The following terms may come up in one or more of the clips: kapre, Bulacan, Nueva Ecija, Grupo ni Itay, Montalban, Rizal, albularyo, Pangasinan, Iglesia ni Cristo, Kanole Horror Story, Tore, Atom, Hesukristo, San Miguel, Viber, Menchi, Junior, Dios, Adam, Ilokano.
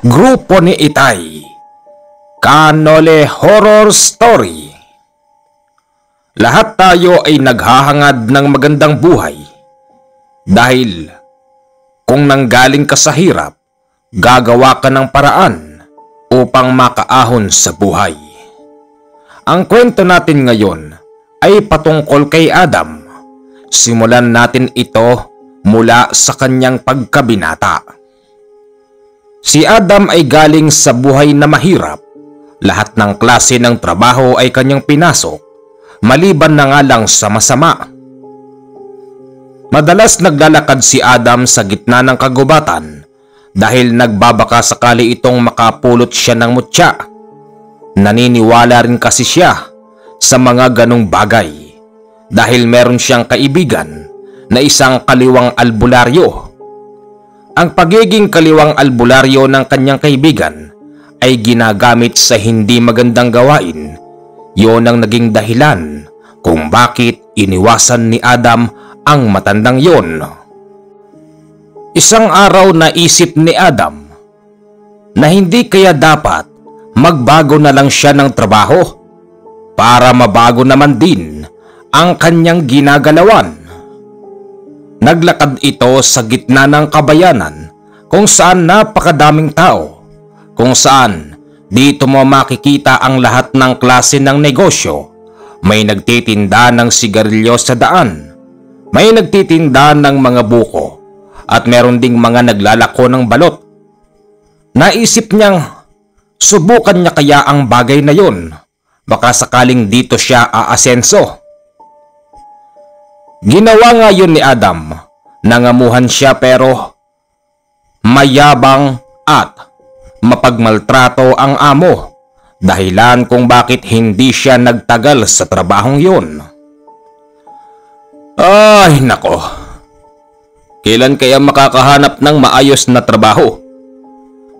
Grupo ni Itay, Kanole Horror Story. Lahat tayo ay naghahangad ng magandang buhay, dahil kung nanggaling ka sa hirap, gagawa ka ng paraan upang makaahon sa buhay. Ang kwento natin ngayon ay patungkol kay Adam. Simulan natin ito mula sa kanyang pagkabinata. Si Adam ay galing sa buhay na mahirap. Lahat ng klase ng trabaho ay kanyang pinasok, maliban na nga lang sa masama. Madalas naglalakad si Adam sa gitna ng kagubatan dahil nagbabaka sakali itong makapulot siya ng mutya. Naniniwala rin kasi siya sa mga ganong bagay dahil meron siyang kaibigan na isang kaliwang albularyo. Ang pagiging kaliwang albularyo ng kanyang kaibigan ay ginagamit sa hindi magandang gawain. Yon ang naging dahilan kung bakit iniwasan ni Adam ang matandang yon. Isang araw naisip ni Adam na hindi kaya dapat magbago na lang siya ng trabaho para mabago naman din ang kanyang ginagalawan. Naglakad ito sa gitna ng kabayanan kung saan napakadaming tao, kung saan dito mo makikita ang lahat ng klase ng negosyo. May nagtitinda ng sigarilyo sa daan, may nagtitinda ng mga buko, at meron ding mga naglalako ng balot. Naisip niyang subukan niya kaya ang bagay na yon, baka sakaling dito siya aasenso. Ginawa nga yun ni Adam. Nangamuhan siya pero mayabang at mapagmaltrato ang amo, dahilan kung bakit hindi siya nagtagal sa trabahong yun. Ay nako, kailan kaya makakahanap ng maayos na trabaho?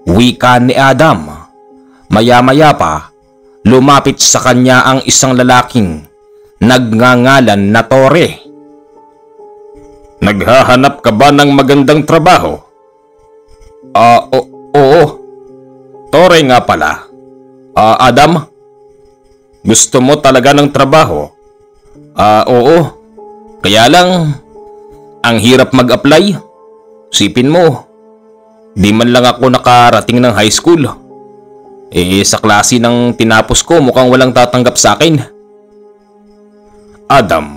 Wika ni Adam. Maya-maya pa, lumapit sa kanya ang isang lalaking nagngangalan na Tore. Naghahanap ka ba ng magandang trabaho? Oo. Tore nga pala. Adam? Gusto mo talaga ng trabaho? Oo. Kaya lang, ang hirap mag-apply. Sipin mo, di man lang ako nakarating ng high school. Eh, sa klase ng tinapos ko, mukhang walang tatanggap sa akin. Adam,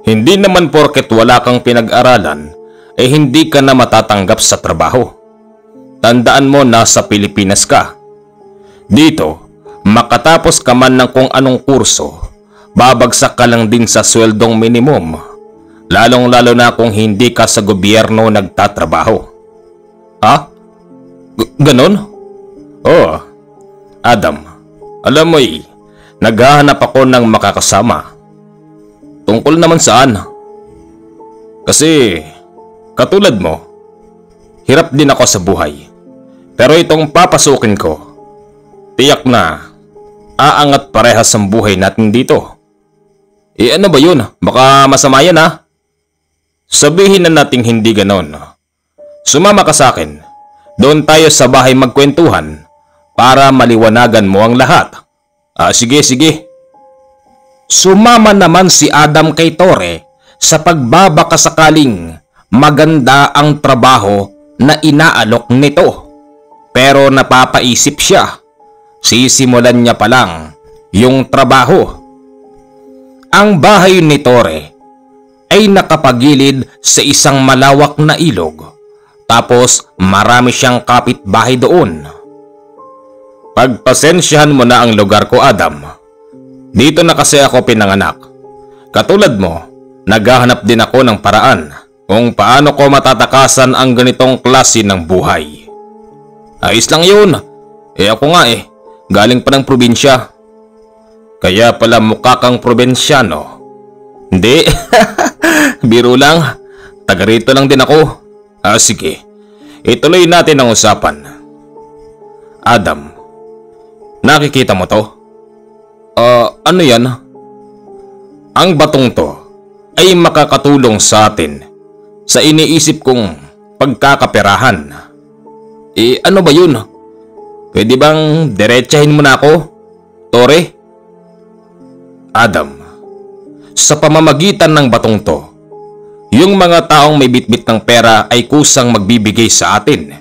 hindi naman porket wala kang pinag-aralan eh hindi ka na matatanggap sa trabaho. Tandaan mo, nasa Pilipinas ka. Dito, makatapos ka man ng kung anong kurso, babagsak ka lang din sa sweldong minimum, lalong-lalo na kung hindi ka sa gobyerno nagtatrabaho. Ha? Ganon? Oo. Adam, alam mo naghahanap ako ng makakasama. Tungkol naman saan? Kasi katulad mo, hirap din ako sa buhay. Pero itong papasukin ko, tiyak na aangat parehas ang buhay natin dito. E ano ba yun? Baka masama yan ha? Sabihin na nating hindi ganon. Sumama ka sa akin. Doon tayo sa bahay magkwentuhan para maliwanagan mo ang lahat. Sige. Sumama naman si Adam kay Tore sa pagbabaka sakaling maganda ang trabaho na inaalok nito. Pero napapaisip siya, sisimulan niya pa lang yung trabaho. Ang bahay ni Tore ay nakapagilid sa isang malawak na ilog, tapos marami siyang kapitbahay doon. Pagpasensyahan mo na ang lugar ko, Adam. Dito na kasi ako pinanganak. Katulad mo, naghahanap din ako ng paraan kung paano ko matatakasan ang ganitong klase ng buhay. Ayos lang yun. Ako nga galing pa ng probinsya. Kaya pala mukha kang probinsyano. Hindi, biro lang. Taga rito lang din ako. Sige, ituloy natin ang usapan. Adam, nakikita mo to? Ano yan? Ang batong to ay makakatulong sa atin sa iniisip kong pagkakaperahan. Eh ano ba yun? Pwede bang diretsahin mo na ako, Tore? Adam, sa pamamagitan ng batong to, yung mga taong may bitbit ng pera ay kusang magbibigay sa atin.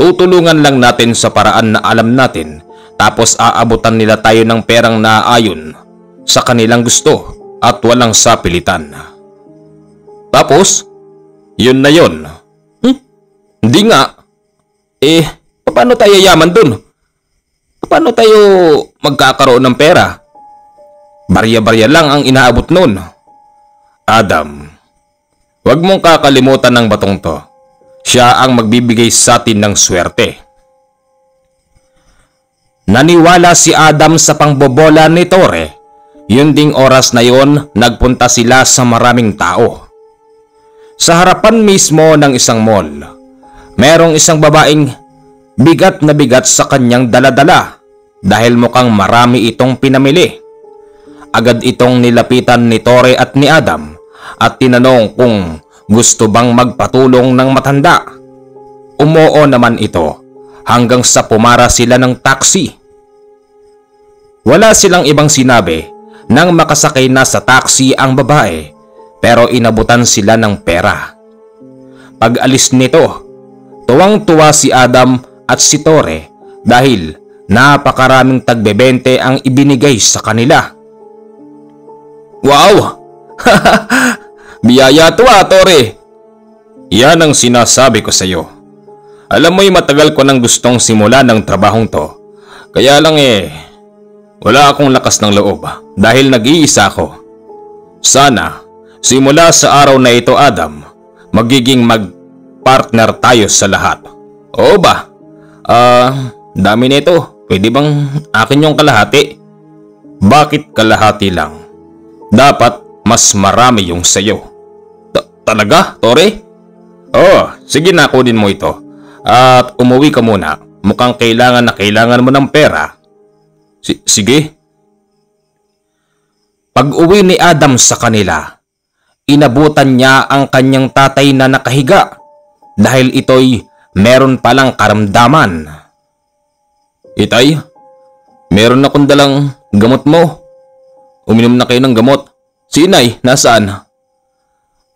Tutulungan lang natin sa paraan na alam natin, tapos aabutan nila tayo ng perang naaayon sa kanilang gusto at walang sapilitan. Tapos, yun na yun. Hindi nga. Eh, paano tayo yaman dun? Paano tayo magkakaroon ng pera? Barya-barya lang ang inaabot nun. Adam, huwag mong kakalimutan ng batong to. Siya ang magbibigay sa atin ng swerte. Naniwala si Adam sa pangbobola ni Tore. Yun ding oras na yon, nagpunta sila sa maraming tao. Sa harapan mismo ng isang mall, merong isang babaeng bigat na bigat sa kanyang daladala dahil mukhang marami itong pinamili. Agad itong nilapitan ni Tore at ni Adam at tinanong kung gusto bang magpatulong ng matanda. Umoo naman ito hanggang sa pumara sila ng taxi. Wala silang ibang sinabi nang makasakay na sa taxi ang babae, pero inabutan sila ng pera. Pag alis nito, tuwang-tuwa si Adam at si Tore dahil napakaraming tagbebente ang ibinigay sa kanila. Wow! Biyaya to ah, Tore! Yan ang sinasabi ko sa iyo. Alam mo'y matagal ko nang gustong simulan ng trabahong to. Kaya lang wala akong lakas ng loob dahil nag-iisa ako. Sana simula sa araw na ito, Adam, magiging magpartner tayo sa lahat. Oo ba? Dami nito. Pwede bang akin yung kalahati? Bakit kalahati lang? Dapat mas marami yung sayo. Talaga, Tore? Oh, sige na, kunin mo ito. At umuwi ka muna. Mukhang kailangan na kailangan mo ng pera. Sige. Pag-uwi ni Adam sa kanila, inabutan niya ang kanyang tatay na nakahiga dahil ito'y meron palang karamdaman. Itay, meron akong dalang gamot mo. Uminom na kayo ng gamot. Si Inay, nasaan?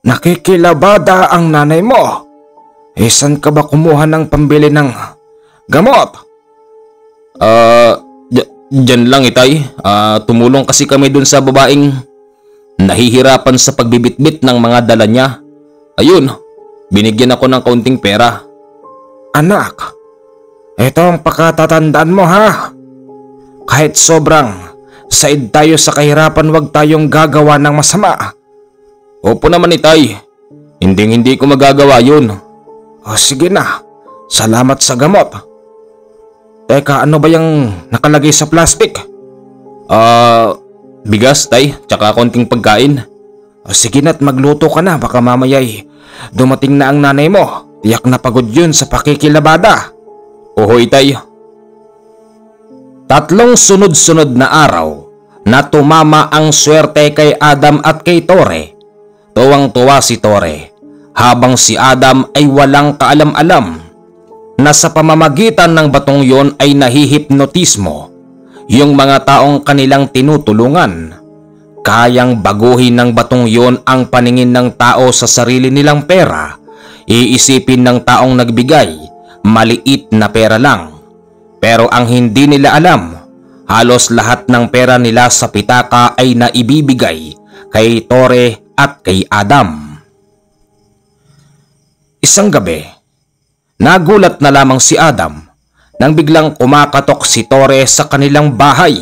Nakikilabada ang nanay mo. Eh, saan ka ba kumuha ng pambili ng gamot? Diyan lang, Itay. Tumulong kasi kami dun sa babaeng nahihirapan sa pagbibitbit ng mga dala niya. Ayun, binigyan ako ng kaunting pera. Anak, ito ang pakatatandaan mo ha. Kahit sobrang said tayo sa kahirapan, wag tayong gagawa ng masama. Opo naman, Itay. Hindi ko magagawa yun. O sige na. Salamat sa gamot. Teka, ano ba yung nakalagay sa plastic? Bigas, Tay. Tsaka konting pagkain. O sige na at magluto ka na. Baka mamaya'y dumating na ang nanay mo. Tiyak na pagod yun sa pakikilabada. Oho, Itay. Tatlong sunod-sunod na araw na tumama ang swerte kay Adam at kay Tore. Tuwang-tuwa si Tore habang si Adam ay walang kaalam-alam na sa pamamagitan ng batong yon ay nahihipnotismo yung mga taong kanilang tinutulungan. Kayang baguhin ng batong yon ang paningin ng tao sa sarili nilang pera. Iisipin ng taong nagbigay, maliit na pera lang. Pero ang hindi nila alam, halos lahat ng pera nila sa pitaka ay naibibigay kay Tore at kay Adam. Isang gabi, nagulat na lamang si Adam nang biglang kumakatok si Tore sa kanilang bahay.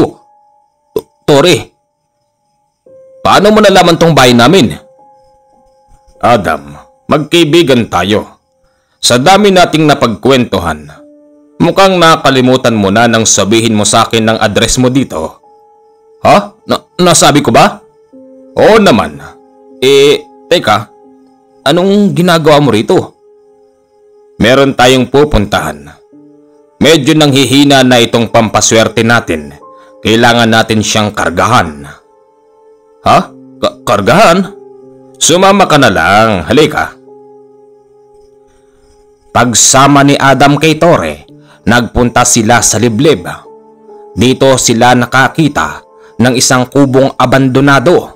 Oh, Tore, paano mo nalaman tong bahay namin? Adam, magkaibigan tayo. Sa dami nating napagkwentuhan, mukhang nakalimutan mo na nang sabihin mo sa akin ng address mo dito. Ha? Nasabi ko ba? Oo naman. Teka, anong ginagawa mo rito? Meron tayong pupuntahan. Medyo nanghihina na itong pampaswerte natin. Kailangan natin siyang kargahan. Ha? Kargahan? Sumama ka na lang. Halika. Pagsama ni Adam kay Tore, nagpunta sila sa liblib. Dito sila nakakita ng isang kubong abandonado.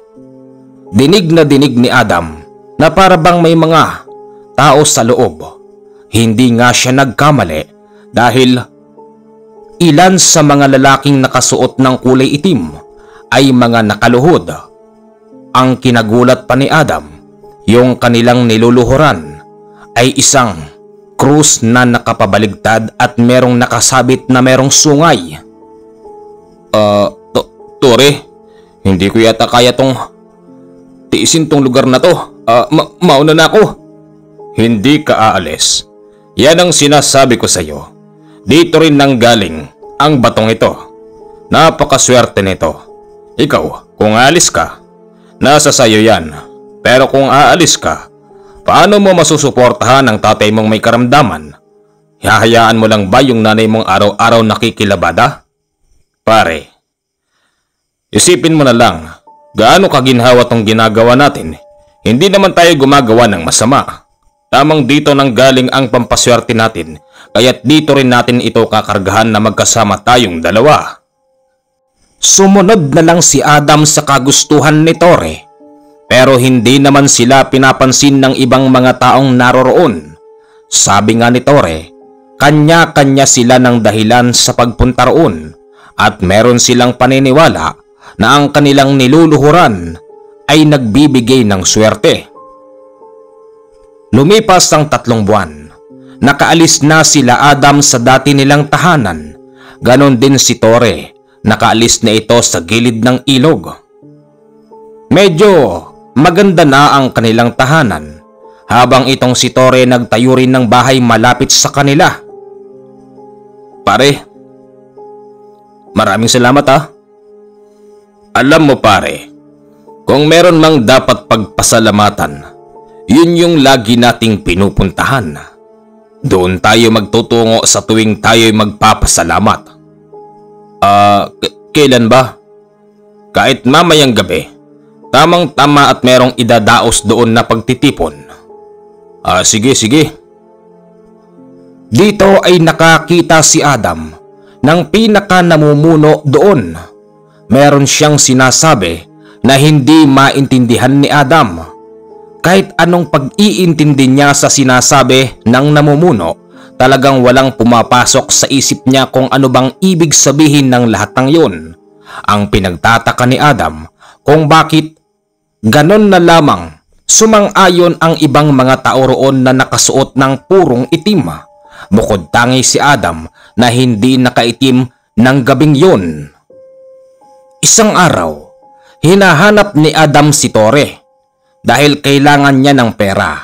Dinig na dinig ni Adam na parabang may mga tao sa loob. Hindi nga siya nagkamali dahil ilan sa mga lalaking nakasuot ng kulay itim ay mga nakaluhod. Ang kinagulat pa ni Adam, yung kanilang niluluhuran ay isang krus na nakapabaligtad at merong nakasabit na merong sungay. Tore, hindi ko yata kaya tong tiisin tong lugar na to. Mauna na ako. Hindi ka aalis. Yan ang sinasabi ko sa iyo. Dito rin nanggaling ang batong ito. Napakaswerte nito. Ikaw, kung aalis ka, nasa sayo yan. Pero kung aalis ka, paano mo masusuportahan ang tatay mong may karamdaman? Hahayaan mo lang ba yung nanay mong araw-araw nakikilabada? Pare, isipin mo na lang gaano kaginhawa tong ginagawa natin. Hindi naman tayo gumagawa ng masama. Tamang dito nang galing ang pampaswerte natin, kaya't dito rin natin ito kakargahan na magkasama tayong dalawa. Sumunod na lang si Adam sa kagustuhan ni Tore. Pero hindi naman sila pinapansin ng ibang mga taong naroroon. Sabi nga ni Tore, kanya-kanya sila ng dahilan sa pagpunta roon at meron silang paniniwala na ang kanilang niluluhuran ay nagbibigay ng swerte. Lumipas ang 3 buwan. Nakaalis na sila Adam sa dati nilang tahanan. Ganon din si Tore. Nakaalis na ito sa gilid ng ilog. Medyo maganda na ang kanilang tahanan, habang itong si Tore nagtayo rin ng bahay malapit sa kanila. Pare, maraming salamat ha. Alam mo pare, kung meron mang dapat pagpasalamatan, yun yung lagi nating pinupuntahan. Doon tayo magtutungo sa tuwing tayo'y magpapasalamat. Kailan ba? Kahit mamayang gabi. Tamang-tama at merong idadaos doon na pagtitipon. Sige. Dito ay nakakita si Adam ng pinaka namumuno doon. Meron siyang sinasabi na hindi maintindihan ni Adam. Kahit anong pag-iintindi niya sa sinasabi ng namumuno, talagang walang pumapasok sa isip niya kung ano bang ibig sabihin ng lahat ng yun. Ang pinagtataka ni Adam kung bakit ganon na lamang sumang-ayon ang ibang mga tao roon na nakasuot ng purong itim. Bukod tangi si Adam na hindi nakaitim ng gabing yun. Isang araw, hinahanap ni Adam si Tore dahil kailangan niya ng pera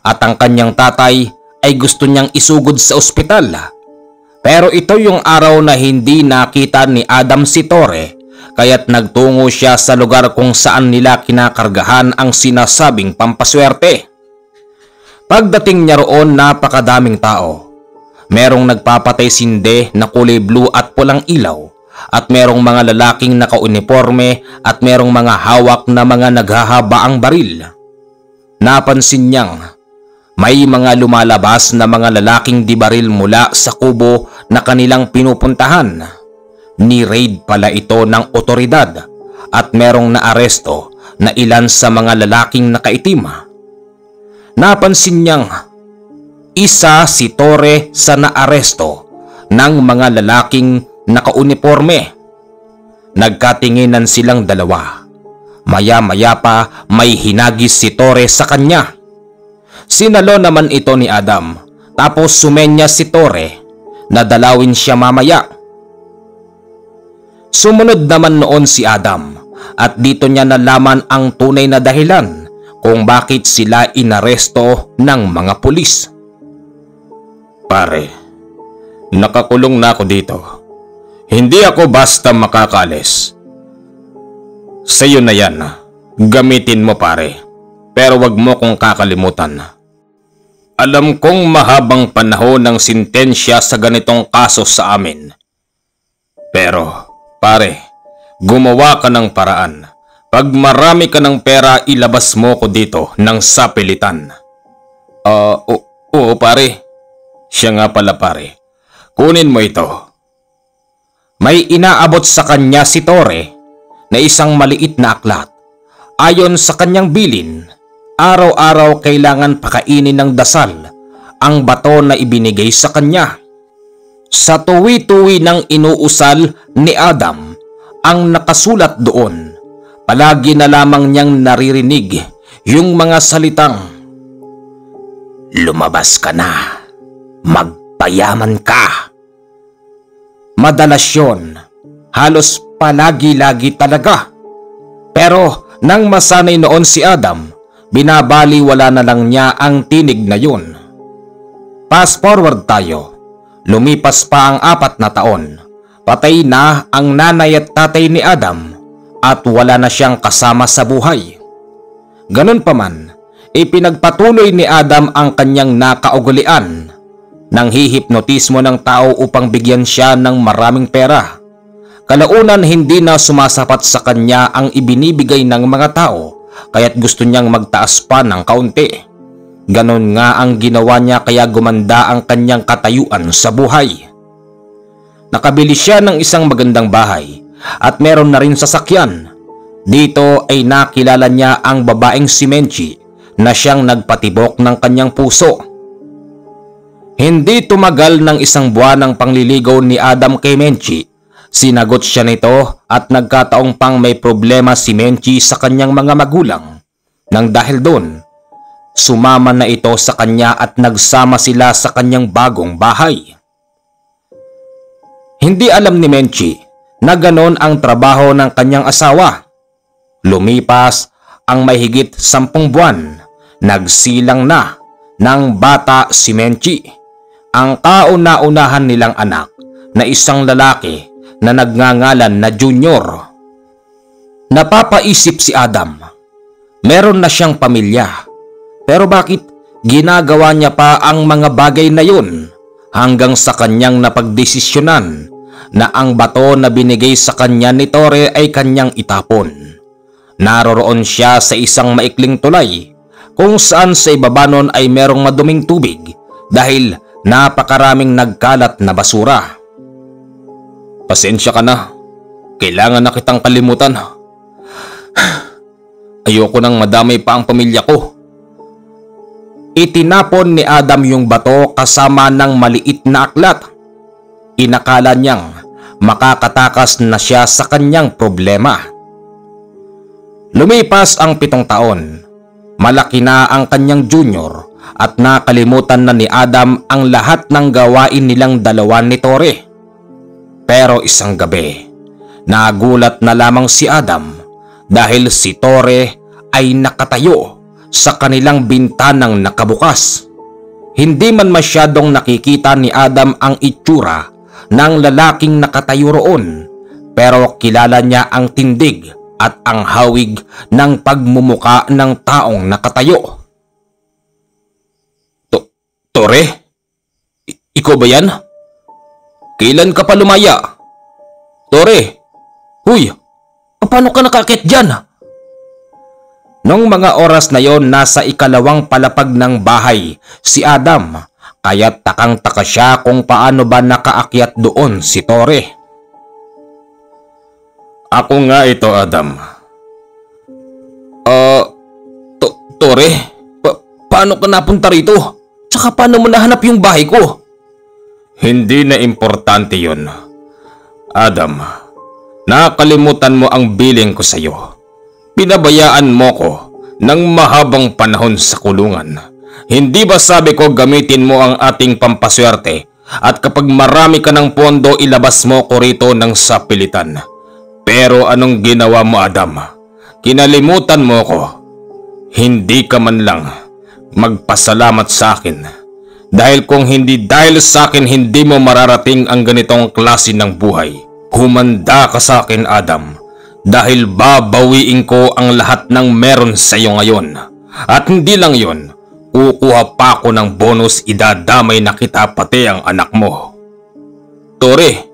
at ang kanyang tatay ay gusto niyang isugod sa ospital. Pero ito yung araw na hindi nakita ni Adam si Tore, kaya't nagtungo siya sa lugar kung saan nila kinakargahan ang sinasabing pampaswerte. Pagdating niya roon, napakadaming tao. Merong nagpapatay sinde na kulay blue at pulang ilaw, at merong mga lalaking nakauniforme, at merong mga hawak na mga naghahabaang baril. Napansin niyang may mga lumalabas na mga lalaking dibaril mula sa kubo na kanilang pinupuntahan. Ni-raid pala ito ng otoridad at merong naaresto na ilan sa mga lalaking nakaitim. Napansin niyang isa si Tore sa naaresto ng mga lalaking nakauniforme. Nagkatinginan silang dalawa. Maya-maya pa may hinagis si Tore sa kanya. Sinalo naman ito ni Adam tapos sumenya si Tore na dalawin siya mamaya. Sumunod naman noon si Adam at dito niya nalaman ang tunay na dahilan kung bakit sila inaresto ng mga pulis. Pare, nakakulong na ako dito. Hindi ako basta makakaalis. Sa'yo na yan. Gamitin mo pare. Pero wag mo kong kakalimutan. Alam kong mahabang panahon ng sintensya sa ganitong kaso sa amin. Pero pare, gumawa ka ng paraan. Pag marami ka ng pera, ilabas mo ko dito ng sapilitan. Oo pare, Siya nga pala pare. Kunin mo ito. May inaabot sa kanya si Tore na isang maliit na aklat. Ayon sa kanyang bilin, araw-araw kailangan pakainin ng dasal ang bato na ibinigay sa kanya. Sa tuwi-tuwi ng inuusal ni Adam ang nakasulat doon, palagi na lamang niyang naririnig yung mga salitang, "Lumabas ka na, magpayaman ka." Madalas yun, halos palagi-lagi talaga. Pero nang masanay noon si Adam, binabaliwala na lang niya ang tinig na yun. Fast forward tayo. Lumipas pa ang 4 na taon. Patay na ang nanay at tatay ni Adam at wala na siyang kasama sa buhay. Ganun paman, ipinagpatuloy ni Adam ang kanyang nakaugulian nang hihipnotismo ng tao upang bigyan siya ng maraming pera. Kalaunan hindi na sumasapat sa kanya ang ibinibigay ng mga tao kaya't gusto niyang magtaas pa ng kaunti. Ganon nga ang ginawa niya kaya gumanda ang kanyang katayuan sa buhay. Nakabili siya ng isang magandang bahay at meron na rin sasakyan. Dito ay nakilala niya ang babaeng si Menchi na siyang nagpatibok ng kanyang puso. Hindi tumagal ng 1 buwan ang pangliligaw ni Adam kay Menchi. Sinagot siya nito at nagkataong pang may problema si Menchi sa kanyang mga magulang. Nang dahil doon, sumama na ito sa kanya at nagsama sila sa kanyang bagong bahay. Hindi alam ni Menchi na ganon ang trabaho ng kanyang asawa. Lumipas ang mahigit 10 buwan. Nagsilang na ng bata si Menchi, ang kauna-unahan nilang anak na isang lalaki na nagngangalan na Junior. Napapaisip si Adam, meron na siyang pamilya. Pero bakit ginagawa niya pa ang mga bagay na yun, hanggang sa kanyang napagdesisyonan na ang bato na binigay sa kanya ni Tore ay kanyang itapon. Naroroon siya sa isang maikling tulay kung saan sa ibaba nun ay merong maduming tubig dahil napakaraming nagkalat na basura. "Pasensya ka na, kailangan na kitang kalimutan. Ayoko nang madamay pa ang pamilya ko." Itinapon ni Adam yung bato kasama ng maliit na aklat. Inakala niyang makakatakas na siya sa kanyang problema. Lumipas ang 7 taon. Malaki na ang kanyang Junior at nakalimutan na ni Adam ang lahat ng gawain nilang dalawa ni Tore. Pero isang gabi, nagulat na lamang si Adam dahil si Tore ay nakatayo sa kanilang bintanang nakabukas. Hindi man masyadong nakikita ni Adam ang itsura ng lalaking nakatayo roon, pero kilala niya ang tindig at ang hawig ng pagmumuka ng taong nakatayo. Tore? Ikaw ba yan? Kailan ka pa lumaya? Tore? Huy! Paano ka nakakit dyan? Nung mga oras na yon, nasa 2nd palapag ng bahay si Adam, kaya't takang-taka siya kung paano ba nakaakyat doon si Tore. "Ako nga ito, Adam." Tore? Paano ka napunta rito? Tsaka paano mo nahanap yung bahay ko?" "Hindi na importante yon, Adam. Nakalimutan mo ang bilin ko sa'yo. Pinabayaan mo ko ng mahabang panahon sa kulungan. Hindi ba sabi ko gamitin mo ang ating pampaswerte at kapag marami ka ng pondo ilabas mo ko rito ng sapilitan? Pero anong ginawa mo, Adam? Kinalimutan mo ko. Hindi ka man lang magpasalamat sa akin. Dahil kung hindi dahil sa akin hindi mo mararating ang ganitong klase ng buhay. Humanda ka sa akin, Adam. Dahil babawiin ko ang lahat ng meron sa iyo ngayon. At hindi lang yon, kukuha pa ako ng bonus, idadamay na kita pati ang anak mo." "Tore,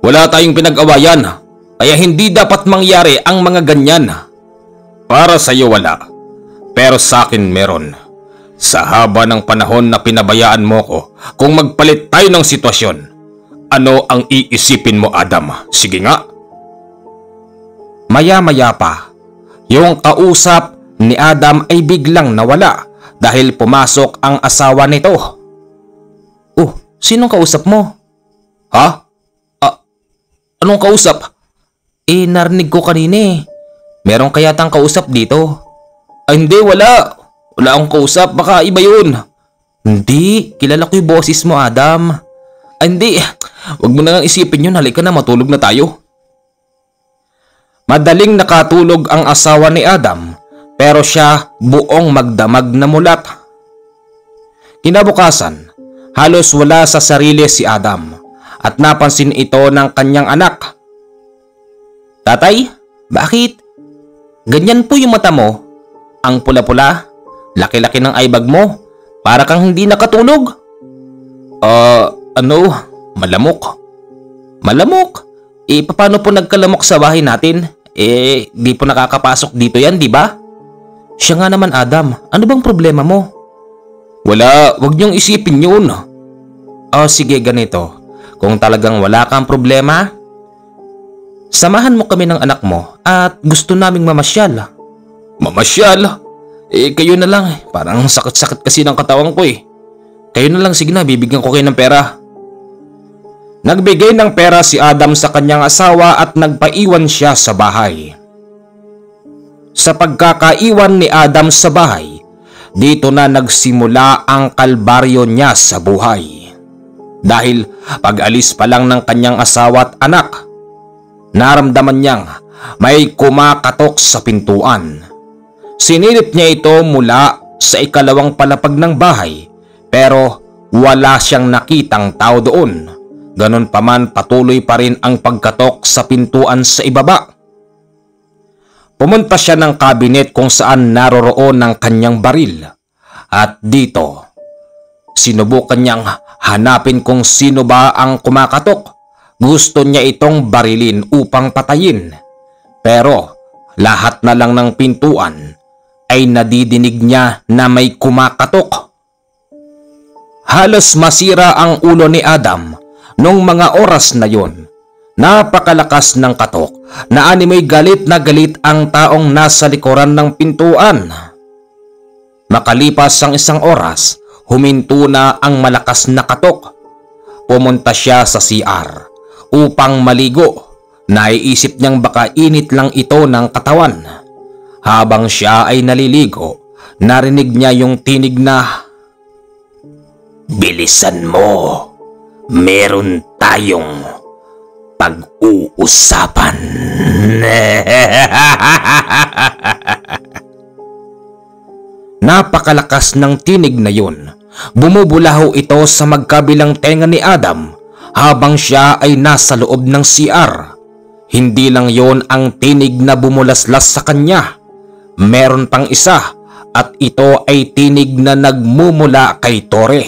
wala tayong pinag-awayan, kaya hindi dapat mangyari ang mga ganyan." "Para sa iyo wala, pero sa akin meron. Sa haba ng panahon na pinabayaan mo ko, kung magpalit tayo ng sitwasyon, ano ang iisipin mo, Adam? Sige nga. Maya-maya pa, yung kausap ni Adam ay biglang nawala dahil pumasok ang asawa nito. Oh, sinong kausap mo? Ha? Anong kausap? Eh, narinig ko kanina eh. Meron kaya tang kausap dito? Ay, hindi, wala. Wala akong kausap, baka iba yun. Hindi, kilala ko yung boses mo, Adam. Ay, hindi, wag mo na lang isipin yun, halika na, matulog na tayo. Madaling nakatulog ang asawa ni Adam, pero siya buong magdamag na mulat. Kinabukasan, halos wala sa sarili si Adam at napansin ito ng kanyang anak. Tatay, bakit? Ganyan po yung mata mo, ang pula-pula. Laki-laki ng eyebag mo, para kang hindi nakatulog. Ano? Malamok? Malamok? Eh, paano po nagkalamok sa bahay natin? Eh, di po nakakapasok dito yan, di ba? Siya nga naman, Adam, ano bang problema mo? Wala, wag niyong isipin yun. Sige, ganito. Kung talagang wala kang problema, samahan mo kami ng anak mo at gusto naming mamasyal. Mamasyal? Eh, kayo na lang. Parang sakit-sakit kasi ng katawan ko eh. Kayo na lang, sige na, bibigyan ko kayo ng pera. Nagbigay ng pera si Adam sa kanyang asawa at nagpaiwan siya sa bahay. Sa pagkakaiwan ni Adam sa bahay, dito na nagsimula ang kalbaryo niya sa buhay. Dahil pag-alis pa lang ng kanyang asawa at anak, naramdaman niyang may kumakatok sa pintuan. Sinilip niya ito mula sa ikalawang palapag ng bahay pero wala siyang nakitang tao doon. Ganon pa man, patuloy pa rin ang pagkatok sa pintuan sa ibaba. Pumunta siya ng kabinet kung saan naroroon ng kanyang baril at dito sinubukan niyang hanapin kung sino ba ang kumakatok. Gusto niya itong barilin upang patayin pero lahat na lang ng pintuan ay nadidinig niya na may kumakatok. Halos masira ang ulo ni Adam nung mga oras na yon. Napakalakas ng katok na animoy galit na galit ang taong nasa likuran ng pintuan. Makalipas ang isang oras, huminto na ang malakas na katok. Pumunta siya sa CR upang maligo. Naiisip niyang baka init lang ito ng katawan. Habang siya ay naliligo, narinig niya yung tinig na, "Bilisan mo, meron tayong pag-uusapan." Napakalakas ng tinig na yun. Bumubulaho ito sa magkabilang tenga ni Adam habang siya ay nasa loob ng CR. Hindi lang yon ang tinig na bumulaslas sa kanya. Meron pang isa at ito ay tinig na nagmumula kay Tore.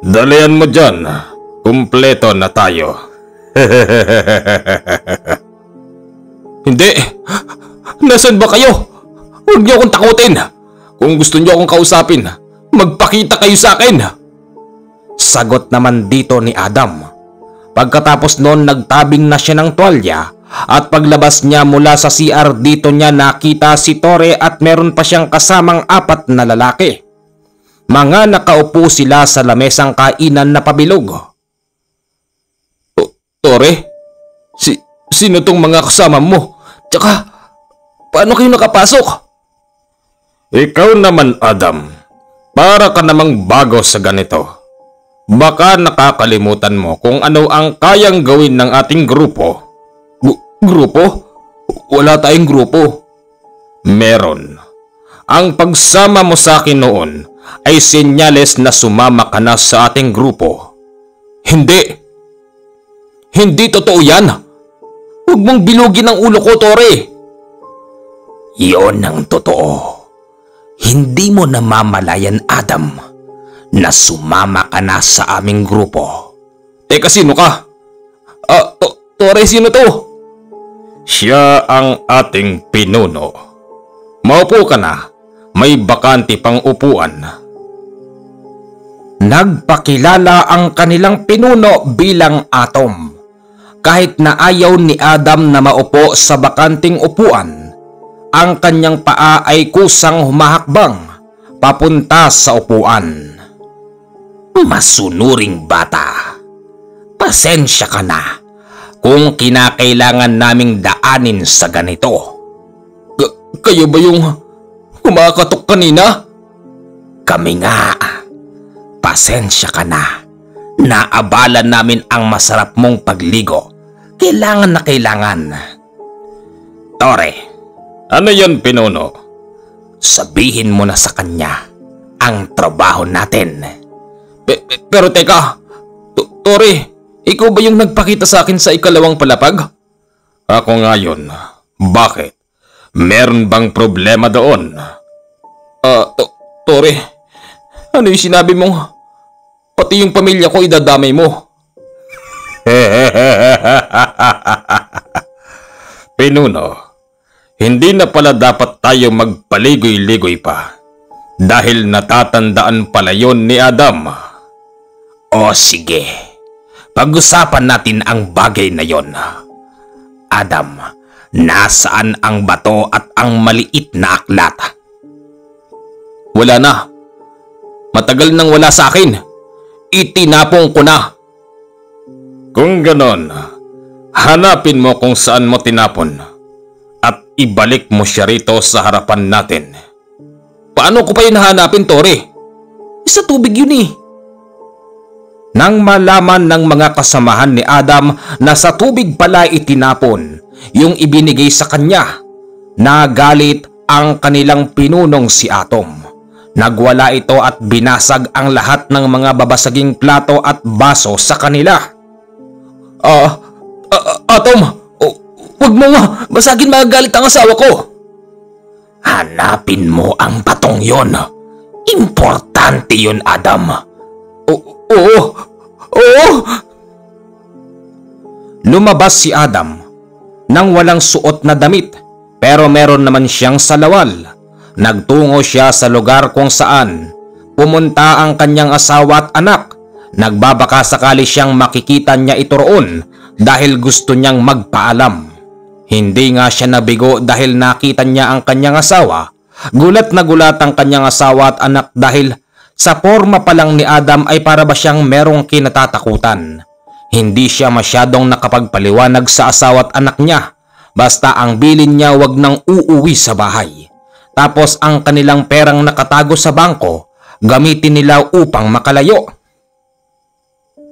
"Dalian mo dyan. Kumpleto na tayo." "Hindi. Nasaan ba kayo? Huwag niyo akong takutin. Kung gusto niyo akong kausapin, magpakita kayo sa akin." Sagot naman dito ni Adam. Pagkatapos noon, nagtabing na siya ng tuwalya. At paglabas niya mula sa CR, dito niya nakita si Tore at meron pa siyang kasamang apat na lalaki. Mga nakaupo sila sa lamesang kainan na pabilog. "Tore? Sino tong mga kasama mo? Tsaka, paano kayo nakapasok?" "Ikaw naman, Adam, para ka namang bago sa ganito. Baka nakakalimutan mo kung ano ang kayang gawin ng ating grupo." "Grupo? Wala tayong grupo." "Meron. Ang pagsama mo sa akin noon ay senyales na sumama ka na sa ating grupo." "Hindi. Hindi totoo yan. Huwag mong bilugin ang ulo ko, Tore." "Yon ang totoo. Hindi mo namamalayan, Adam, na sumama ka na sa aming grupo." "Teka, sino ka? Tore, sino to?" "Siya ang ating pinuno. Maupo ka na. may bakante pang upuan. Nagpakilala ang kanilang pinuno bilang Atom. Kahit na ayaw ni Adam na maupo sa bakanting upuan, ang kanyang paa ay kusang humahakbang papunta sa upuan. Masunuring bata, pasensya ka na kung kinakailangan naming daanin sa ganito. Kayo ba yung kumakatok kanina? Kami nga. Pasensya ka na. Naabala namin ang masarap mong pagligo. Kailangan na kailangan. Tore, ano yon pinuno? Sabihin mo na sa kanya ang trabaho natin. Pero teka, Tore, ikaw ba yung nagpakita sa akin sa ikalawang palapag? Ako nga yun. Bakit? Meron bang problema doon? Tore, ano yung sinabi mong pati yung pamilya ko idadamay mo? Pinuno, hindi na pala dapat tayo magpaligoy-ligoy pa. Dahil natatandaan pala yon ni Adam. O sige, pag-usapan natin ang bagay na yon. Adam, nasaan ang bato at ang maliit na aklat? Wala na. Matagal nang wala sa akin. Itinapong ko na. Kung ganon, hanapin mo kung saan mo tinapon at ibalik mo siya rito sa harapan natin. Paano ko pa yun hanapin, Tore? Isa tubig yun eh. Nang malaman ng mga kasamahan ni Adam na sa tubig pala itinapon yung ibinigay sa kanya, nagalit ang kanilang pinunong si Atom. Nagwala ito at binasag ang lahat ng mga babasaging plato at baso sa kanila. Atom, huwag mo nga basagin, magagalit ang asawa ko. Hanapin mo ang batong yon. Importante yon, Adam. Oo! Lumabas si Adam nang walang suot na damit, pero meron naman siyang salawal. Nagtungo siya sa lugar kung saan pumunta ang kanyang asawa at anak. Nagbabaka sakali siyang makikita niya ito roon dahil gusto niyang magpaalam. Hindi nga siya nabigo dahil nakita niya ang kanyang asawa. Gulat na gulat ang kanyang asawa at anak dahil sa porma pa lang ni Adam ay para ba siyang merong kinatatakutan. Hindi siya masyadong nakapagpaliwanag sa asawa at anak niya. Basta ang bilin niya wag nang uuwi sa bahay. Tapos ang kanilang perang nakatago sa bangko, gamitin nila upang makalayo.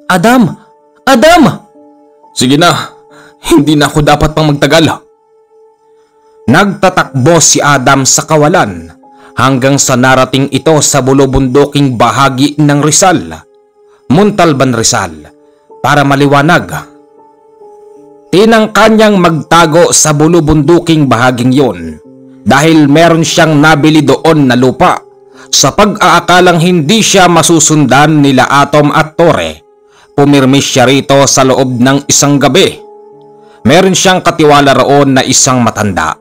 Adam! Adam! Sige na, hindi na ako dapat pang magtagal. Nagtatakbo si Adam sa kawalan hanggang sa narating ito sa bulubunduking bahagi ng Rizal, Montalban, Rizal, para maliwanag. Tinangka niyang magtago sa bulubunduking bahaging yon dahil meron siyang nabili doon na lupa sa pag-aakalang hindi siya masusundan nila Atom at Tore. Pumirmis siya rito sa loob ng isang gabi. Meron siyang katiwala roon na isang matanda,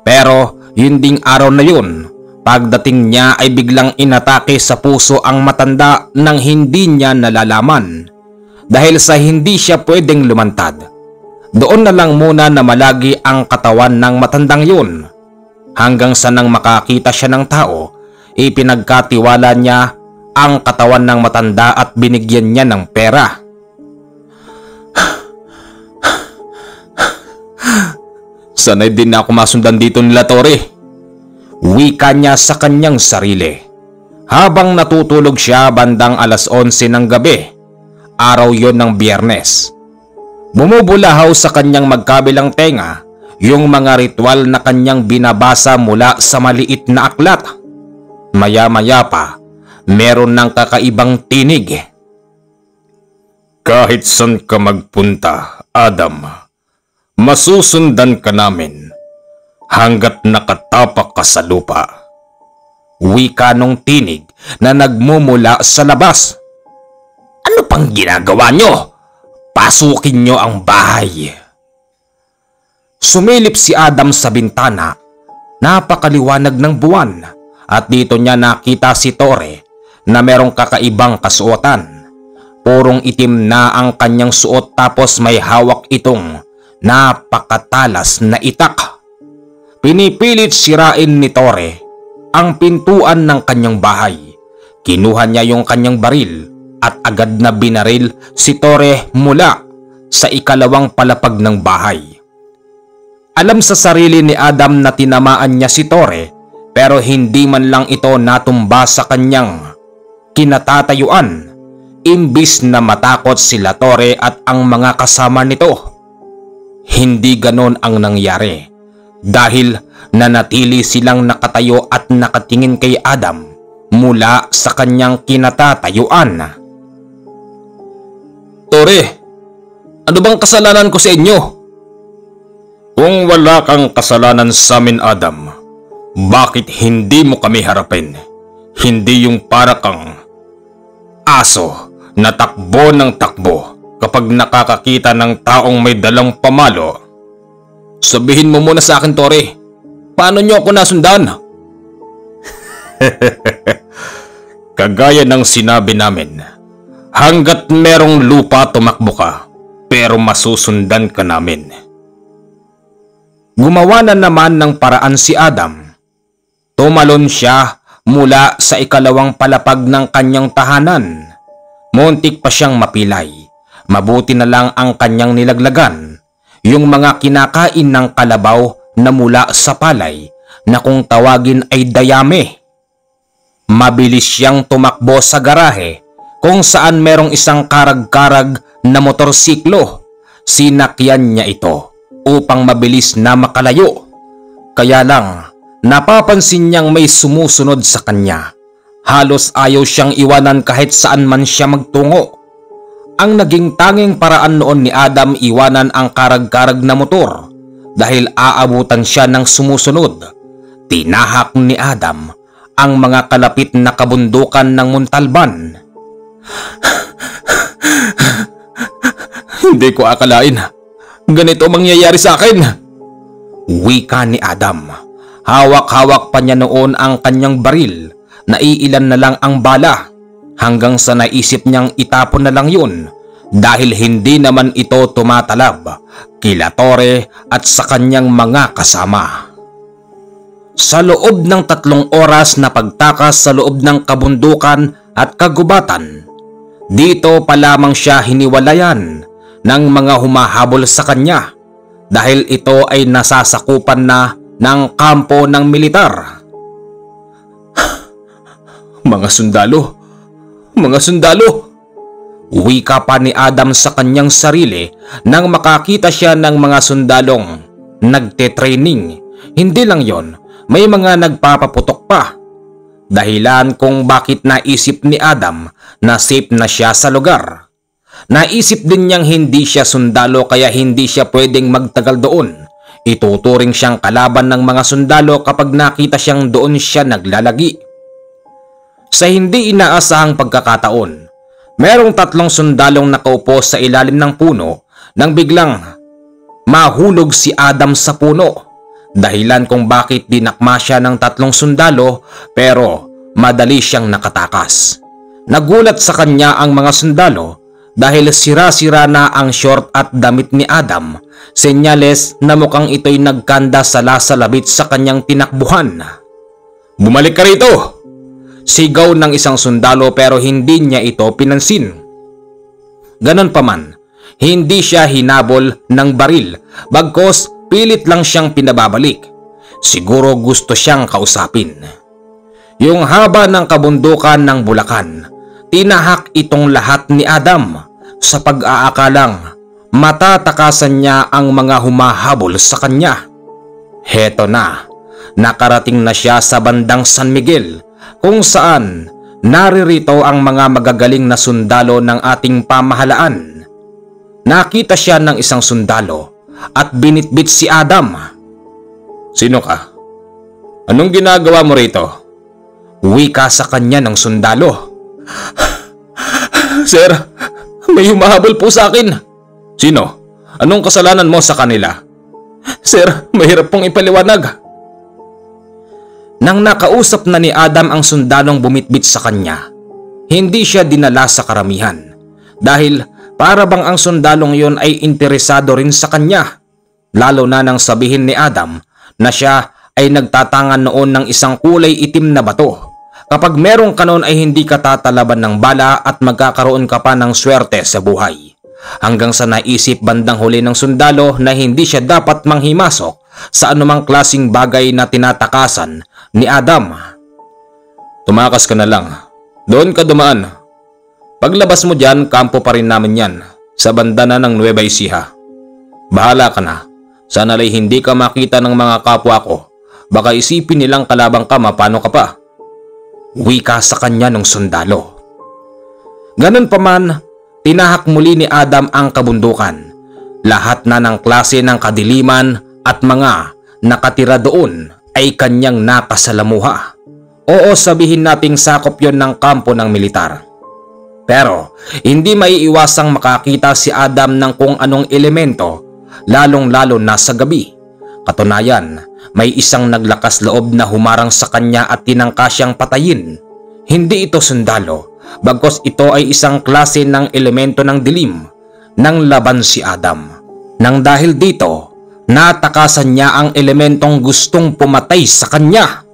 pero yunding araw na yun, pagdating niya ay biglang inatake sa puso ang matanda nang hindi niya nalalaman dahil sa hindi siya pwedeng lumantad. Doon na lang muna na malagi ang katawan ng matandang yun hanggang sa nang makakita siya ng tao, ipinagkatiwala niya ang katawan ng matanda at binigyan niya ng pera. Sanay din na ako masundan dito nila, Tore. Wika niya sa kanyang sarili habang natutulog siya bandang alas 11 ng gabi. Araw yon ng Biyernes. Bumubulahaw sa kanyang magkabilang tenga yung mga ritual na kanyang binabasa mula sa maliit na aklat. Maya-maya pa, meron ng kakaibang tinig. Kahit saan ka magpunta, Adam, masusundan ka namin hanggat nakatapak ka sa lupa. Wika nung tinig na nagmumula sa labas. Ano pang ginagawa nyo? Pasukin nyo ang bahay. Sumilip si Adam sa bintana. Napakaliwanag ng buwan at dito niya nakita si Tore na merong kakaibang kasuotan. Purong itim na ang kanyang suot tapos may hawak itong napakatalas na itak. Pinipilit sirain ni Tore ang pintuan ng kanyang bahay. Kinuha niya yung kanyang baril at agad na binaril si Tore mula sa ikalawang palapag ng bahay. Alam sa sarili ni Adam na tinamaan niya si Tore pero hindi man lang ito natumba sa kanyang kinatatayuan. Imbis na matakot sila Tore at ang mga kasama nito, hindi ganon ang nangyari dahil nanatili silang nakatayo at nakatingin kay Adam mula sa kanyang kinatatayuan. Tore, ano bang kasalanan ko sa inyo? Kung wala kang kasalanan sa amin, Adam, bakit hindi mo kami harapin? Hindi yung para kang aso na takbo ng takbo kapag nakakakita ng taong may dalang pamalo. Sabihin mo muna sa akin, Tore, paano nyo ako nasundan? Kagaya ng sinabi namin, hanggat merong lupa tumakbo ka, pero masusundan ka namin. Gumawa na naman ng paraan si Adam. Tumalon siya mula sa ikalawang palapag ng kanyang tahanan. Muntik pa siyang mapilay. Mabuti na lang ang kanyang nilaglagan, yung mga kinakain ng kalabaw na mula sa palay na kung tawagin ay dayame. Mabilis siyang tumakbo sa garahe kung saan merong isang karag-karag na motorsiklo. Sinakyan niya ito upang mabilis na makalayo. Kaya lang, napapansin niyang may sumusunod sa kanya. Halos ayaw siyang iwanan kahit saan man siya magtungo. Ang naging tanging paraan noon ni Adam, iwanan ang karag-karag na motor dahil aabutan siya ng sumusunod. Tinahak ni Adam ang mga kalapit na kabundukan ng Montalban. Hindi ko akalain ganito mangyayari sa akin, wika ni Adam. Hawak-hawak pa niya noon ang kanyang baril. Naiilan na lang ang bala hanggang sa naisip niyang itapon na lang yun dahil hindi naman ito tumatalab kila Tore at sa kanyang mga kasama. Sa loob ng 3 oras na pagtakas sa loob ng kabundukan at kagubatan, dito pa lamang siya hiniwalayan ng mga humahabol sa kanya dahil ito ay nasasakupan na ng kampo ng militar. Mga sundalo! Mga sundalo! Wika pa ni Adam sa kanyang sarili nang makakita siya ng mga sundalong nagte-training. Hindi lang yon, may mga nagpapaputok pa. Dahilan kung bakit naisip ni Adam na safe na siya sa lugar. Naisip din niyang hindi siya sundalo kaya hindi siya pwedeng magtagal doon. Ituturing siyang kalaban ng mga sundalo kapag nakita siyang doon siya naglalagi. Sa hindi inaasahang pagkakataon, merong 3 sundalong nakaupo sa ilalim ng puno nang biglang mahulog si Adam sa puno. Dahilan kung bakit dinakma siya ng 3 sundalo pero madali siyang nakatakas. Nagulat sa kanya ang mga sundalo dahil sira-sira na ang short at damit ni Adam. Senyales na mukhang ito'y nagkanda sa lasalabit sa kanyang tinakbuhan. Bumalik ka rito! Sigaw ng isang sundalo pero hindi niya ito pinansin. Ganon paman, hindi siya hinabol ng baril bagkos pilit lang siyang pinababalik. Siguro gusto siyang kausapin. Yung haba ng kabundukan ng Bulacan, tinahak itong lahat ni Adam sa pag-aakalang matatakasan niya ang mga humahabol sa kanya. Heto na, nakarating na siya sa bandang San Miguel kung saan naririto ang mga magagaling na sundalo ng ating pamahalaan. Nakita siya ng isang sundalo at binitbit si Adam. Sino ka? Anong ginagawa mo rito? Wika sa kanya ng sundalo. Sir, may humahabol po sa akin. Sino? Anong kasalanan mo sa kanila? Sir, mahirap pong ipaliwanag. Nang nakausap na ni Adam ang sundalong bumitbit sa kanya, hindi siya dinala sa karamihan dahil para bang ang sundalong yon ay interesado rin sa kanya, lalo na nang sabihin ni Adam na siya ay nagtatangan noon ng isang kulay itim na bato. Kapag merong kanon ay hindi ka tatalaban ng bala at magkakaroon ka pa ng swerte sa buhay. Hanggang sa naisip bandang huli ng sundalo na hindi siya dapat manghimasok sa anumang klasing bagay na tinatakasan ni Adam. Tumakas ka na lang. Doon ka dumaan. Paglabas mo dyan, kampo pa rin namin yan. Sa banda na ng Nueva Ecija. Bahala ka na. Sana'y hindi ka makita ng mga kapwa ko. Baka isipin nilang kalabang ka, mapano ka pa. Wika sa kanya ng sundalo. Ganun pa man, tinahak muli ni Adam ang kabundukan. Lahat na ng klase ng kadiliman at mga nakatira doon ay kanyang napasalamuha. Oo, sabihin nating sakop yon ng kampo ng militar. Pero hindi maiiwasang makakita si Adam ng kung anong elemento, lalong-lalo na sa gabi. Katunayan, may isang naglakas loob na humarang sa kanya at tinangka siyang patayin. Hindi ito sundalo, bagkos ito ay isang klase ng elemento ng dilim nang laban si Adam. Nang dahil dito, natakasan niya ang elementong gustong pumatay sa kanya.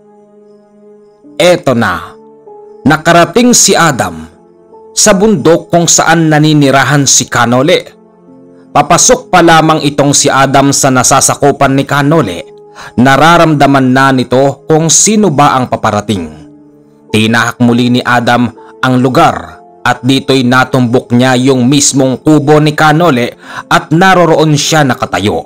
Eto na, nakarating si Adam sa bundok kung saan naninirahan si Kanole. Papasok pa lamang itong si Adam sa nasasakupan ni Kanole, nararamdaman na nito kung sino ba ang paparating. Tinahak muli ni Adam ang lugar at dito'y natumbok niya yung mismong kubo ni Kanole at naroroon siya nakatayo.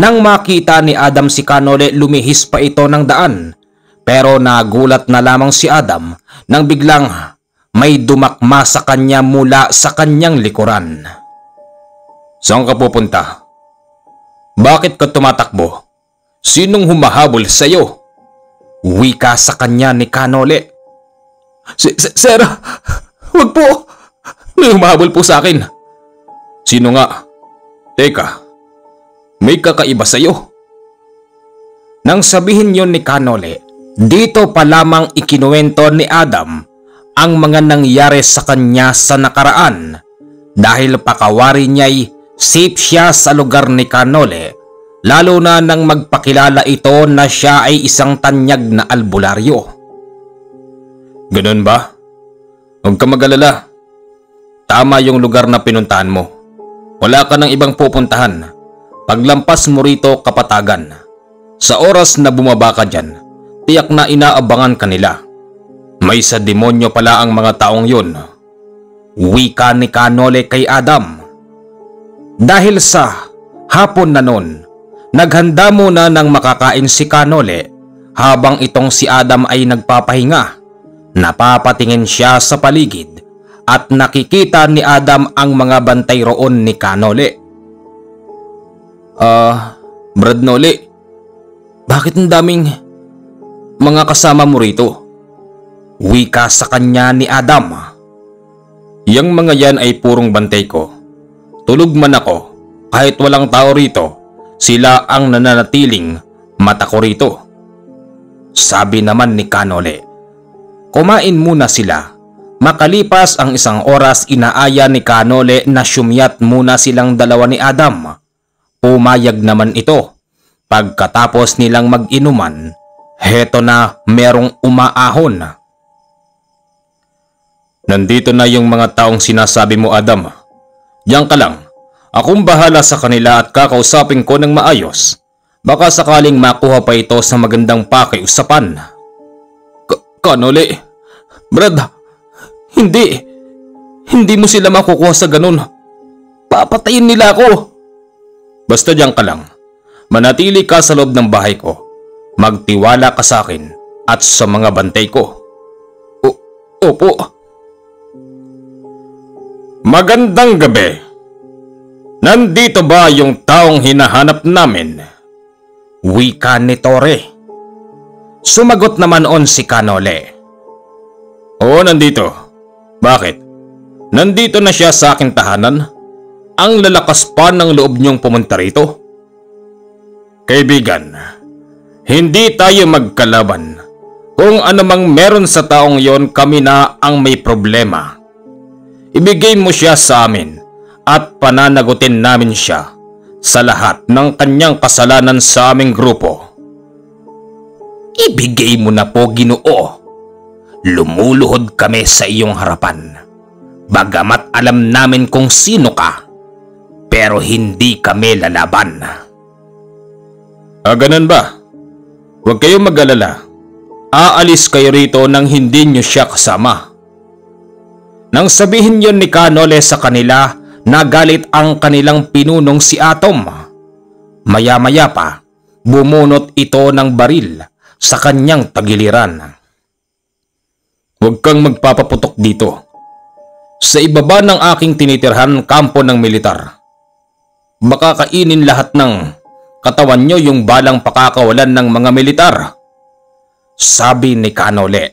Nang makita ni Adam si Kanole, lumihis pa ito ng daan, pero nagulat na lamang si Adam nang biglang may dumakma sa kanya mula sa kanyang likuran. Saan ka pupunta? Bakit ka tumatakbo? Sinong humahabol sa'yo? Wika sa kanya ni Kanole. Sir, wag po. May humahabol po sa akin. Sino nga? Teka, may kakaiba sa'yo. Nang sabihin yon ni Kanole, dito pa lamang ikinuwento ni Adam ang mga nangyari sa kanya sa nakaraan dahil pakawari niya'y safe siya sa lugar ni Kanole, lalo na nang magpakilala ito na siya ay isang tanyag na albularyo. Ganun ba? Huwag ka magalala. Tama yung lugar na pinuntahan mo. Wala ka ng ibang pupuntahan. Paglampas mo rito, kapatagan. Sa oras na bumaba ka dyan, tiyak na inaabangan kanila. May sa demonyo pala ang mga taong yun. Wika ni Kanole kay Adam. Dahil sa hapon na noon, naghanda muna ng makakain si Kanole habang itong si Adam ay nagpapahinga. Napapatingin siya sa paligid at nakikita ni Adam ang mga bantay roon ni Kanole. Brad Nole, bakit ang daming mga kasama mo rito? Wika sa kanya ni Adam. Yang mga yan ay purong bantay ko. Tulog man ako, kahit walang tao rito, sila ang nananatiling mata ko rito. Sabi naman ni Kanole. Kumain muna sila. Makalipas ang isang oras, inaaya ni Kanole na sumiyat muna silang dalawa ni Adam. Pumayag naman ito. Pagkatapos nilang mag-inuman, heto na merong umaahon. Nandito na yung mga taong sinasabi mo, Adam. Diyan ka lang, akong bahala sa kanila at kakausapin ko ng maayos. Baka sakaling makuha pa ito sa magandang pakiusapan. Kanole, Brad, hindi. Hindi mo sila makukuha sa ganun. Papatayin nila ako. Basta diyan ka lang, manatili ka sa loob ng bahay ko. Magtiwala ka sa akin at sa mga bantay ko. Opo. Magandang gabi. Nandito ba yung taong hinahanap namin? Wika ni Tore. Sumagot naman on si Kanole. Oo, nandito. Bakit? Nandito na siya sa aking tahanan? Ang lalakas pa ng loob niyong pumunta rito? Kaibigan, hindi tayo magkalaban. Kung anumang meron sa taong yon, kami na ang may problema. Ibigay mo siya sa amin at pananagutin namin siya sa lahat ng kanyang kasalanan sa aming grupo. Ibigay mo na po, Ginoo. Lumuluhod kami sa iyong harapan. Bagamat alam namin kung sino ka, pero hindi kami lalaban. Ah, ganun ba? Huwag kayong mag-alala. Aalis kayo rito nang hindi nyo siya kasama. Nang sabihin yon ni Kanole sa kanila, nagalit ang kanilang pinunong si Atom. Maya-maya pa, bumunot ito ng baril sa kanyang tagiliran. Huwag kang magpapaputok dito. Sa ibaba ng aking tinitirhan, kampo ng militar. Baka kainin lahat ng katawan nyo yung balang pakakawalan ng mga militar, sabi ni Kanole.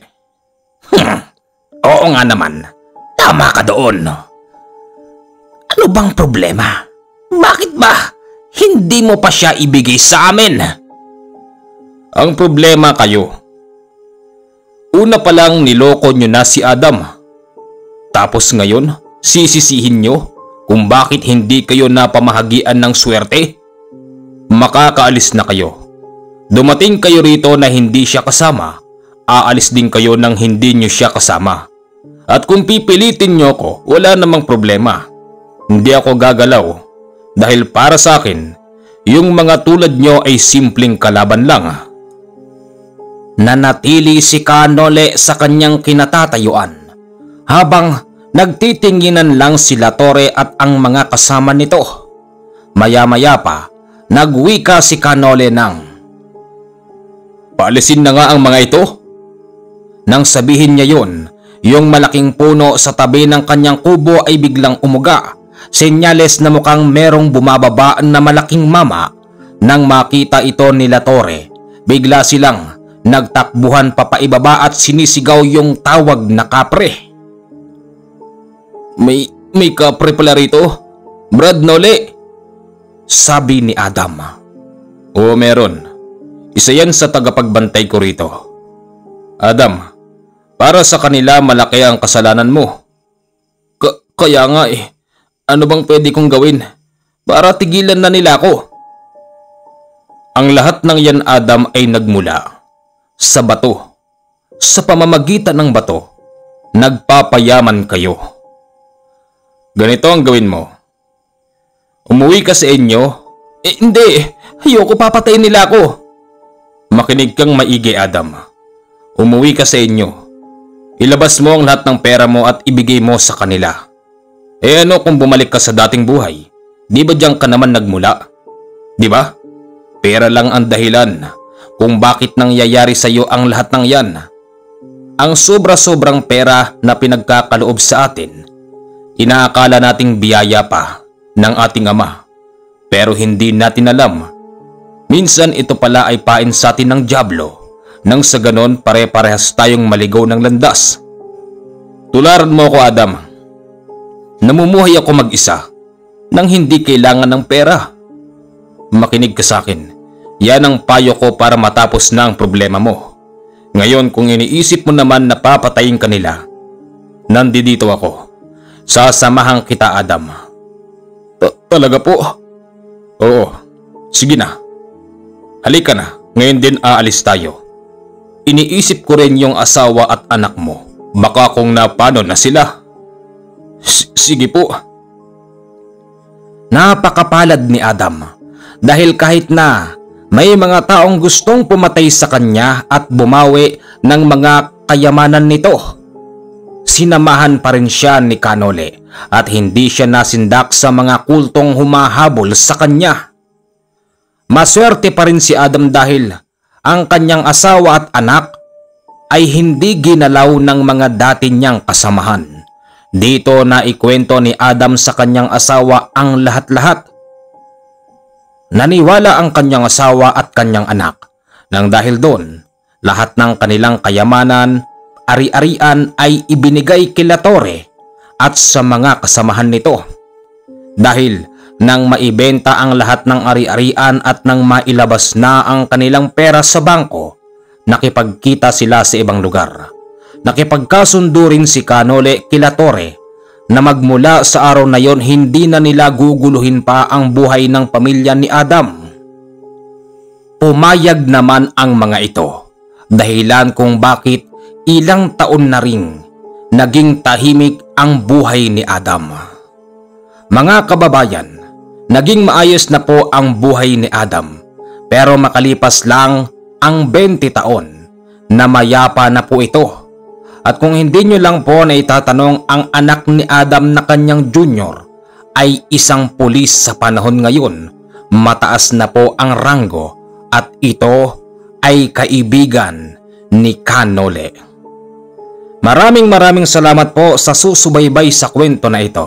Oo nga naman. Tama ka doon. Ano bang problema? Bakit ba hindi mo pa siya ibigay sa amin? Ang problema kayo. Una pa lang niloko nyo na si Adam. Tapos ngayon, sisisihin nyo kung bakit hindi kayo napamahagian ng swerte? Makakaalis na kayo. Dumating kayo rito na hindi siya kasama. Aalis din kayo nang hindi nyo siya kasama. At kung pipilitin nyo ako, wala namang problema. Hindi ako gagalaw dahil para sa akin, yung mga tulad nyo ay simpleng kalaban lang. Nanatili si Kanole sa kanyang kinatatayuan habang nagtitinginan lang sila Tore at ang mga kasama nito. Maya-maya pa, nagwika si Kanole ng, "Paalisin na nga ang mga ito." Nang sabihin niya yun, yung malaking puno sa tabi ng kanyang kubo ay biglang umuga, senyales na mukhang merong bumababa na malaking mama. Nang makita ito nila Tore, bigla silang nagtakbuhan papaibaba at sinisigaw yung tawag na kapre. May kapre pala rito, Brad Nole, sabi ni Adam. Oo, meron. Isa yan sa tagapagbantay ko rito. Adam, para sa kanila malaki ang kasalanan mo. Kaya nga eh, ano bang pwede kong gawin para tigilan na nila ako? Ang lahat ng yan, Adam, ay nagmula sa bato. Sa pamamagitan ng bato, nagpapayaman kayo. Ganito ang gawin mo. Umuwi ka sa inyo. Eh hindi, ayoko, papatayin nila ako. Makinig kang maigi, Adam. Umuwi ka sa inyo. Ilabas mo ang lahat ng pera mo at ibigay mo sa kanila. Eh ano kung bumalik ka sa dating buhay? Di ba diyan ka naman nagmula? Di ba? Pera lang ang dahilan kung bakit nangyayari sa iyo ang lahat ng yan. Ang sobra-sobrang pera na pinagkakaloob sa atin, inaakala nating biyaya pa ng ating ama. Pero hindi natin alam, minsan ito pala ay pain sa atin ng dyablo. Nang sa ganon, pare-parehas tayong maligaw ng landas. Tularan mo ako, Adam. Namumuhay ako mag-isa nang hindi kailangan ng pera. Makinig ka sa akin. Yan ang payo ko para matapos na ang problema mo. Ngayon, kung iniisip mo naman na papatayin ka nila, nandito ako. Sasamahan kita, Adam. Talaga po? Oo. Sige na. Halika na. Ngayon din aalis tayo. Iniisip ko rin yung asawa at anak mo. Baka kung napano na sila. Sige po. Napakapalad ni Adam. Dahil kahit na may mga taong gustong pumatay sa kanya at bumawi ng mga kayamanan nito, sinamahan pa rin siya ni Kanole at hindi siya nasindak sa mga kultong humahabol sa kanya. Maswerte pa rin si Adam dahil ang kanyang asawa at anak ay hindi ginalaw ng mga dati niyang kasamahan. Dito na ikwento ni Adam sa kanyang asawa ang lahat-lahat. Naniwala ang kanyang asawa at kanyang anak nang dahil doon, lahat ng kanilang kayamanan, ari-arian ay ibinigay kila Tore at sa mga kasamahan nito. Dahil nang maibenta ang lahat ng ari-arian at nang mailabas na ang kanilang pera sa bangko, Nakipagkita sila sa ibang lugar. Nakipagkasundo rin si Kanole kila Tore na magmula sa araw na yon hindi na nila guguluhin pa ang buhay ng pamilya ni Adam. Pumayag naman ang mga ito, dahilan kung bakit ilang taon na ring naging tahimik ang buhay ni Adam. Mga kababayan, naging maayos na po ang buhay ni Adam, pero makalipas lang ang 20 taon na mayapa na po ito. At kung hindi nyo lang po na itatanong, ang anak ni Adam na kanyang junior ay isang pulis sa panahon ngayon. Mataas na po ang ranggo at ito ay kaibigan ni Kanole. Maraming salamat po sa susubaybay sa kwento na ito.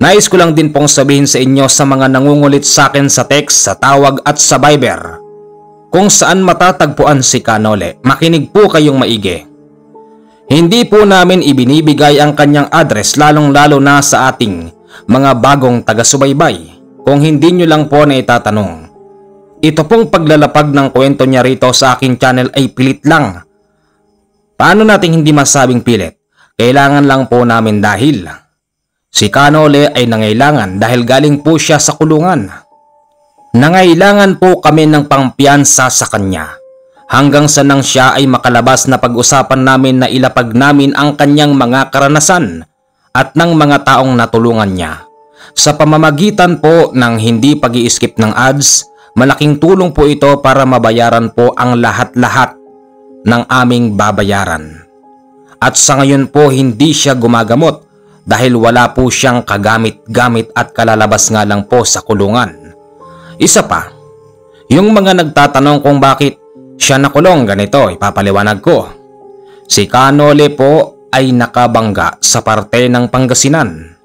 Nais ko lang din pong sabihin sa inyo sa mga nangungulit sa akin sa text, sa tawag at sa Viber kung saan matatagpuan si Kanole. Makinig po kayong maigi. Hindi po namin ibinibigay ang kanyang address lalong-lalo na sa ating mga bagong taga-subaybay kung hindi nyo lang po na itatanong. Ito pong paglalapag ng kwento niya rito sa aking channel ay pilit lang. Paano nating hindi masabing pilit? Kailangan lang po namin dahil si Kanole ay nangailangan dahil galing po siya sa kulungan. Nangailangan po kami ng pangpiyansa sa kanya. Hanggang sa nang siya ay makalabas na pag-usapan namin na ilapag namin ang kanyang mga karanasan at ng mga taong natulungan niya. Sa pamamagitan po ng hindi pag-i-skip ng ads, malaking tulong po ito para mabayaran po ang lahat-lahat ng aming babayaran. At sa ngayon po hindi siya gumagamot dahil wala po siyang kagamit-gamit at kalalabas nga lang po sa kulungan. Isa pa, yung mga nagtatanong kung bakit siya nakulong ganito, ipapaliwanag ko. Si Kanole po ay nakabangga sa parte ng Pangasinan.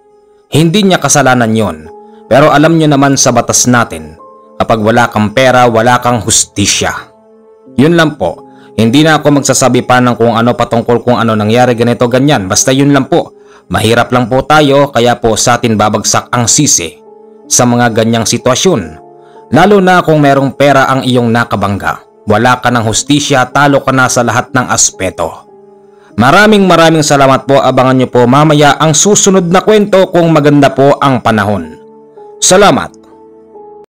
Hindi niya kasalanan yon. Pero alam niyo naman sa batas natin, kapag wala kang pera, wala kang hustisya. Yun lang po. Hindi na ako magsasabi pa ng kung ano patungkol kung ano nangyari ganito ganyan. Basta yun lang po. Mahirap lang po tayo kaya po sa atin babagsak ang sisi sa mga ganyang sitwasyon. Lalo na kung merong pera ang iyong nakabangga. Wala ka ng hustisya, talo ka na sa lahat ng aspeto. Maraming salamat po. Abangan nyo po mamaya ang susunod na kwento kung maganda po ang panahon. Salamat.